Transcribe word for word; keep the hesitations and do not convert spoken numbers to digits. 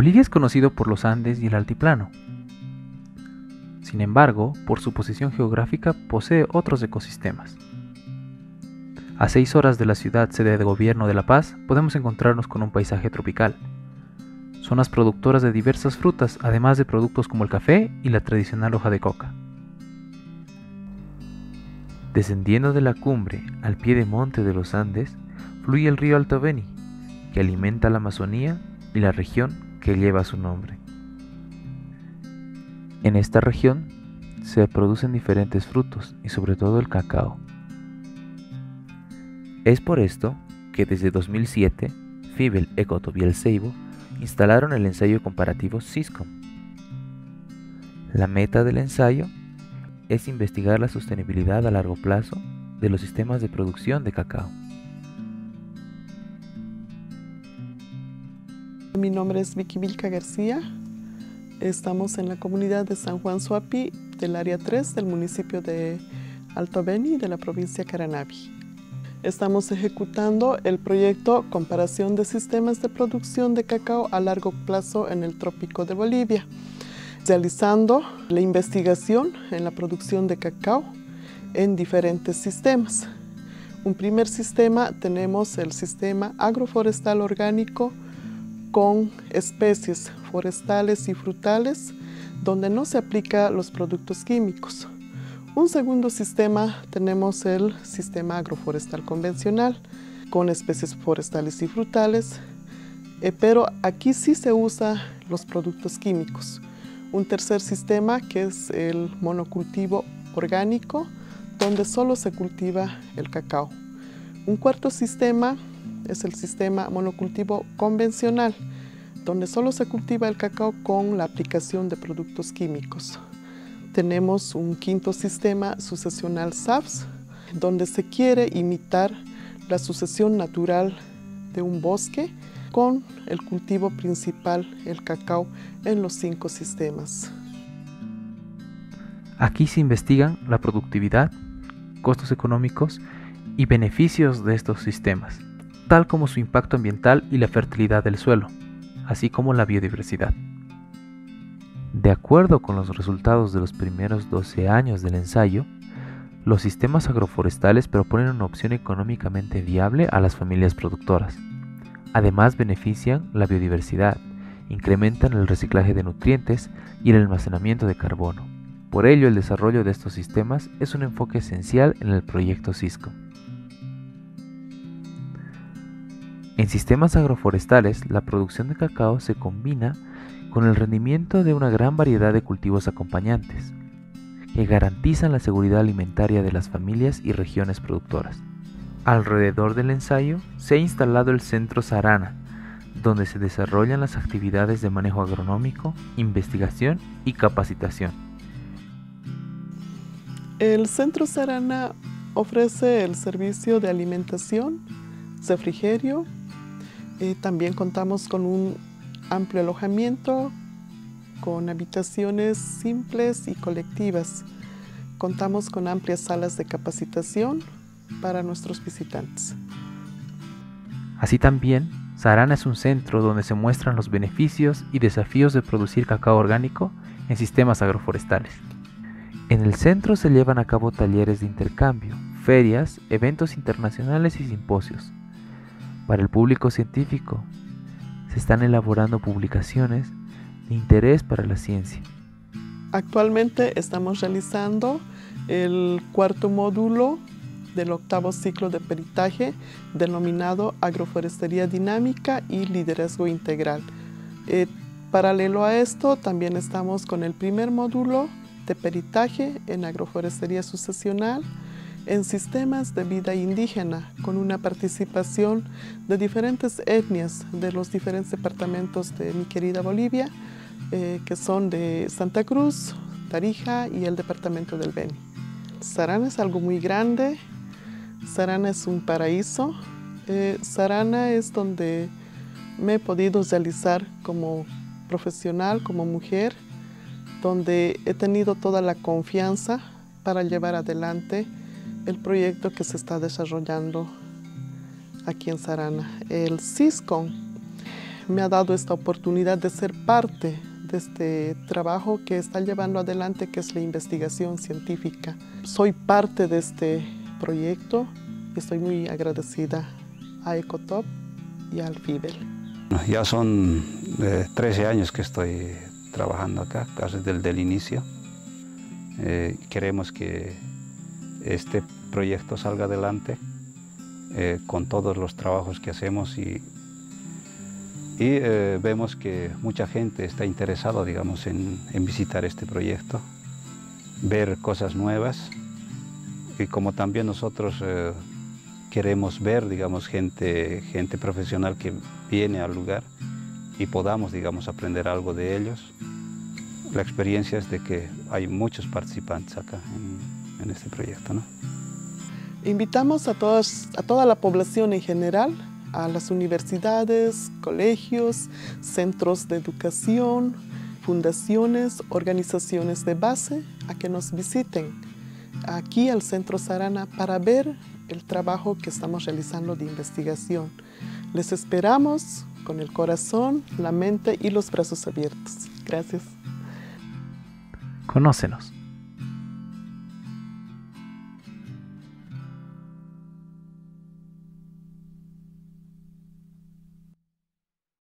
Bolivia es conocido por los Andes y el altiplano. Sin embargo, por su posición geográfica posee otros ecosistemas. A seis horas de la ciudad sede de gobierno de La Paz, podemos encontrarnos con un paisaje tropical. Zonas productoras de diversas frutas, además de productos como el café y la tradicional hoja de coca. Descendiendo de la cumbre al pie de monte de los Andes, fluye el río Alto Beni, que alimenta la Amazonía y la región que lleva su nombre. En esta región se producen diferentes frutos y sobre todo el cacao. Es por esto que desde dos mil siete, FiBL, Ecotop y El Ceibo instalaron el ensayo comparativo SysCom. La meta del ensayo es investigar la sostenibilidad a largo plazo de los sistemas de producción de cacao. Mi nombre es Vicky Vilca García. Estamos en la comunidad de San Juan Suapi, del área tres del municipio de Alto Beni, de la provincia Caranavi. Estamos ejecutando el proyecto Comparación de Sistemas de Producción de Cacao a Largo Plazo en el Trópico de Bolivia, realizando la investigación en la producción de cacao en diferentes sistemas. Un primer sistema tenemos el sistema agroforestal orgánico, con especies forestales y frutales donde no se aplica los productos químicos. Un segundo sistema tenemos el sistema agroforestal convencional con especies forestales y frutales, eh, pero aquí sí se usan los productos químicos. Un tercer sistema que es el monocultivo orgánico donde solo se cultiva el cacao. Un cuarto sistema es el sistema monocultivo convencional, donde solo se cultiva el cacao con la aplicación de productos químicos. Tenemos un quinto sistema sucesional S A F S, donde se quiere imitar la sucesión natural de un bosque con el cultivo principal, el cacao, en los cinco sistemas. Aquí se investigan la productividad, costos económicos y beneficios de estos sistemas, tal como su impacto ambiental y la fertilidad del suelo, así como la biodiversidad. De acuerdo con los resultados de los primeros doce años del ensayo, los sistemas agroforestales proponen una opción económicamente viable a las familias productoras. Además, benefician la biodiversidad, incrementan el reciclaje de nutrientes y el almacenamiento de carbono. Por ello, el desarrollo de estos sistemas es un enfoque esencial en el proyecto SysCom. En sistemas agroforestales, la producción de cacao se combina con el rendimiento de una gran variedad de cultivos acompañantes, que garantizan la seguridad alimentaria de las familias y regiones productoras. Alrededor del ensayo se ha instalado el Centro Sara Ana, donde se desarrollan las actividades de manejo agronómico, investigación y capacitación. El Centro Sara Ana ofrece el servicio de alimentación, refrigerio. Eh, también contamos con un amplio alojamiento, con habitaciones simples y colectivas. Contamos con amplias salas de capacitación para nuestros visitantes. Así también, Sara Ana es un centro donde se muestran los beneficios y desafíos de producir cacao orgánico en sistemas agroforestales. En el centro se llevan a cabo talleres de intercambio, ferias, eventos internacionales y simposios. Para el público científico, se están elaborando publicaciones de interés para la ciencia. Actualmente estamos realizando el cuarto módulo del octavo ciclo de peritaje denominado Agroforestería Dinámica y Liderazgo Integral. Eh, paralelo a esto, también estamos con el primer módulo de peritaje en Agroforestería Sucesional en sistemas de vida indígena, con una participación de diferentes etnias de los diferentes departamentos de mi querida Bolivia, eh, que son de Santa Cruz, Tarija y el departamento del Beni. Sara Ana es algo muy grande, Sara Ana es un paraíso, eh, Sara Ana es donde me he podido realizar como profesional, como mujer, donde he tenido toda la confianza para llevar adelante el proyecto que se está desarrollando aquí en Sara Ana, el SysCom. me ha dado esta oportunidad de ser parte de este trabajo que está llevando adelante, que es la investigación científica. Soy parte de este proyecto y estoy muy agradecida a Ecotop y al FiBL. Ya son eh, trece años que estoy trabajando acá, casi desde el inicio. Eh, queremos que este proyecto salga adelante eh, con todos los trabajos que hacemos y Y eh, vemos que mucha gente está interesada, digamos, en, en visitar este proyecto, ver cosas nuevas. Y como también nosotros eh, queremos ver, digamos, gente, gente profesional que viene al lugar y podamos, digamos, aprender algo de ellos. La experiencia es de que hay muchos participantes acá en, en este proyecto, ¿no? Invitamos a, todos, a toda la población en general, a las universidades, colegios, centros de educación, fundaciones, organizaciones de base, a que nos visiten aquí al Centro Sara Ana para ver el trabajo que estamos realizando de investigación. Les esperamos con el corazón, la mente y los brazos abiertos. Gracias. Conócenos.